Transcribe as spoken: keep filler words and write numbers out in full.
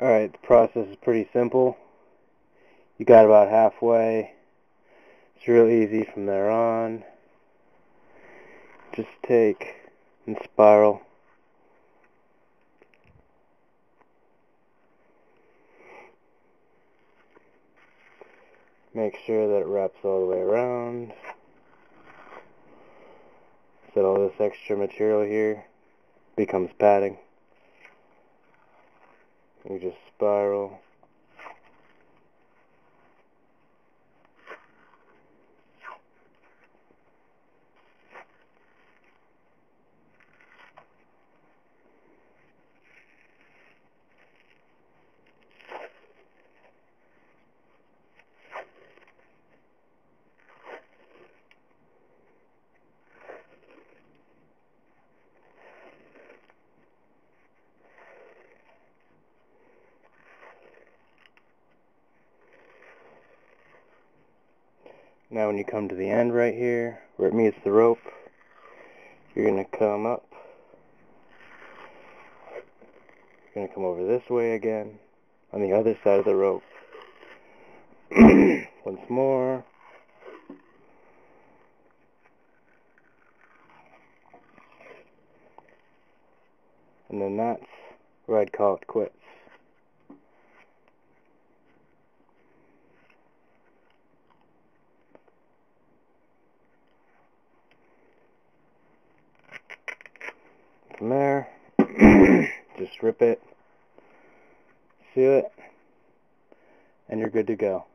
Alright, the process is pretty simple. You got about halfway. It's real easy from there on. Just take and spiral. Make sure that it wraps all the way around. So all this extra material here becomes padding. You just spiral. Now when you come to the end right here, where it meets the rope, you're going to come up. You're going to come over this way again, on the other side of the rope. Once more. And then that's where I'd call it quits. From there, just rip it, seal it, and you're good to go.